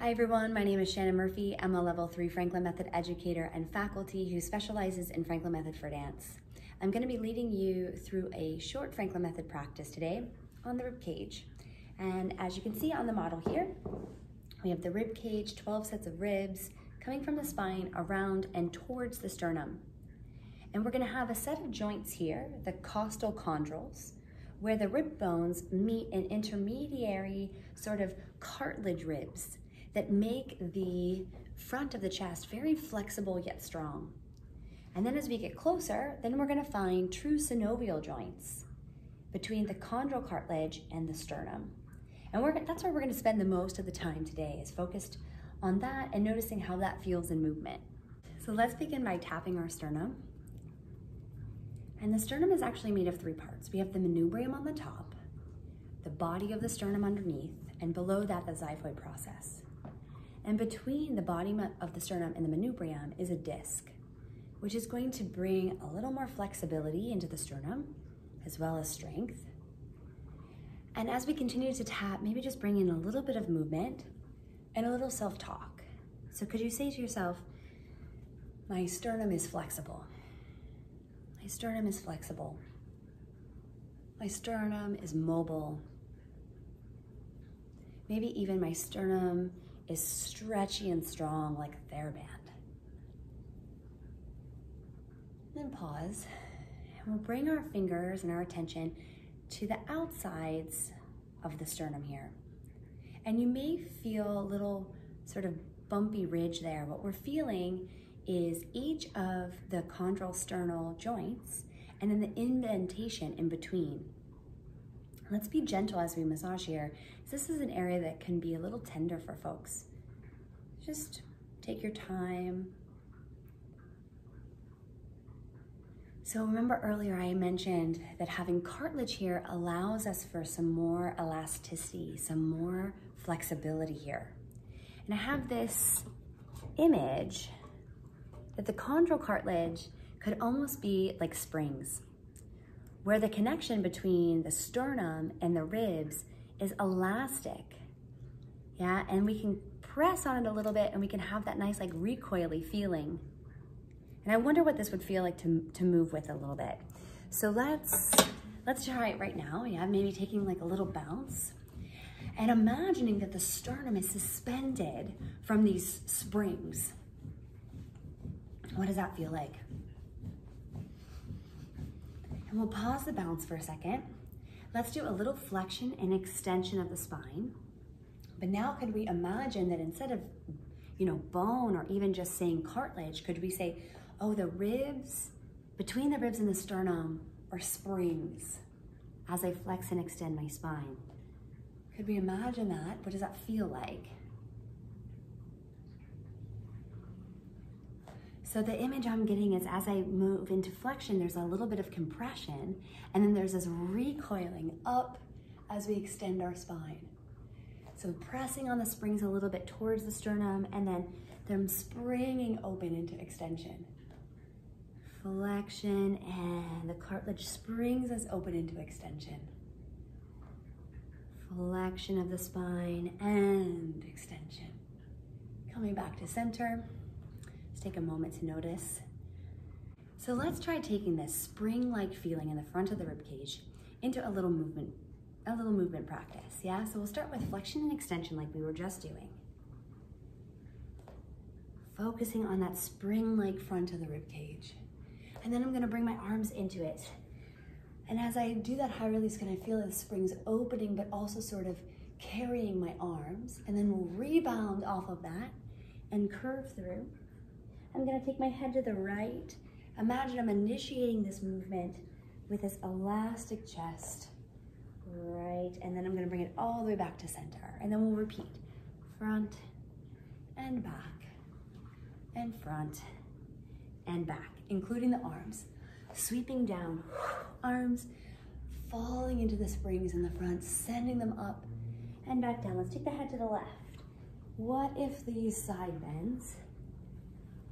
Hi everyone, my name is Shannon Murphy. I'm a level 3 Franklin Method educator and faculty who specializes in Franklin Method for dance. I'm going to be leading you through a short Franklin Method practice today on the rib cage. And as you can see on the model here, we have the rib cage, 12 sets of ribs coming from the spine around and towards the sternum. And we're going to have a set of joints here, the costal chondrals, where the rib bones meet an intermediary sort of cartilage ribs that make the front of the chest very flexible yet strong. And then as we get closer, then we're gonna find true synovial joints between the chondral cartilage and the sternum. And that's where we're gonna spend the most of the time today, is focused on that and noticing how that feels in movement. So let's begin by tapping our sternum. And the sternum is actually made of three parts. We have the manubrium on the top, the body of the sternum underneath, and below that, the xiphoid process. And between the body of the sternum and the manubrium is a disc, which is going to bring a little more flexibility into the sternum, as well as strength. And as we continue to tap, maybe just bring in a little bit of movement and a little self-talk. So could you say to yourself, my sternum is flexible. My sternum is flexible. My sternum is mobile. Maybe even my sternum is stretchy and strong like a TheraBand. Then pause, and we'll bring our fingers and our attention to the outsides of the sternum here. And you may feel a little sort of bumpy ridge there. What we're feeling is each of the chondrosternal joints and then the indentation in between. Let's be gentle as we massage here. This is an area that can be a little tender for folks. Just take your time. So remember earlier I mentioned that having cartilage here allows us for some more elasticity, some more flexibility here. And I have this image that the chondral cartilage could almost be like springs, where the connection between the sternum and the ribs is elastic, yeah? And we can press on it a little bit and we can have that nice like recoily feeling. And I wonder what this would feel like to move with a little bit. So let's try it right now, yeah? Maybe taking like a little bounce and imagining that the sternum is suspended from these springs. What does that feel like? And we'll pause the bounce for a second. Let's do a little flexion and extension of the spine. But now could we imagine that instead of, you know, bone or even just saying cartilage, could we say, oh, the ribs, between the ribs and the sternum are springs as I flex and extend my spine. Could we imagine that? What does that feel like? So the image I'm getting is as I move into flexion, there's a little bit of compression, and then there's this recoiling up as we extend our spine. So pressing on the springs a little bit towards the sternum, and then them springing open into extension. Flexion, and the cartilage springs us open into extension. Flexion of the spine and extension. Coming back to center. Take a moment to notice. So let's try taking this spring-like feeling in the front of the rib cage into a little movement practice, yeah? So we'll start with flexion and extension like we were just doing. Focusing on that spring-like front of the rib cage. And then I'm gonna bring my arms into it. And as I do that high release, can I feel the springs opening, but also sort of carrying my arms? And then we'll rebound off of that and curve through. I'm gonna take my head to the right. Imagine I'm initiating this movement with this elastic chest, right? And then I'm gonna bring it all the way back to center. And then we'll repeat, front and back, and front and back, including the arms. Sweeping down, arms falling into the springs in the front, sending them up and back down. Let's take the head to the left. What if these side bends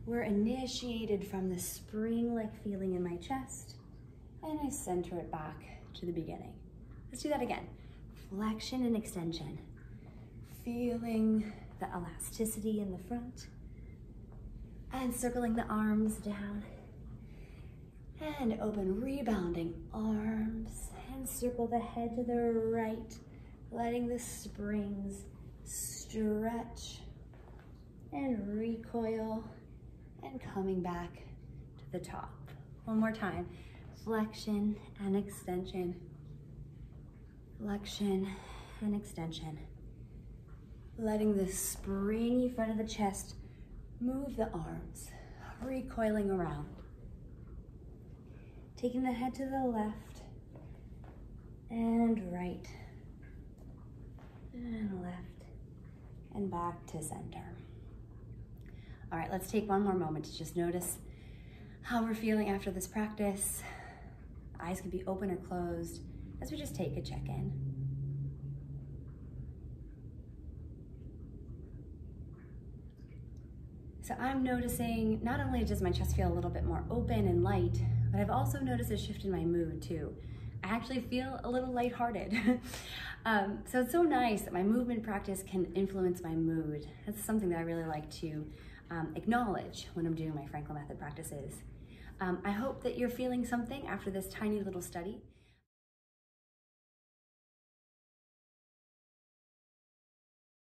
we're initiated from the spring-like feeling in my chest, and I center it back to the beginning. Let's do that again. Flexion and extension. Feeling the elasticity in the front, and circling the arms down, and open, rebounding arms, and circle the head to the right, letting the springs stretch and recoil, and coming back to the top. One more time, flexion and extension, flexion and extension, letting the springy front of the chest move the arms, recoiling around. Taking the head to the left and right and left and back to center. All right, let's take one more moment to just notice how we're feeling after this practice. Eyes can be open or closed as we just take a check-in. So I'm noticing not only does my chest feel a little bit more open and light, but I've also noticed a shift in my mood too. I actually feel a little lighthearted. So it's so nice that my movement practice can influence my mood. That's something that I really like to acknowledge when I'm doing my Franklin Method practices. I hope that you're feeling something after this tiny little study.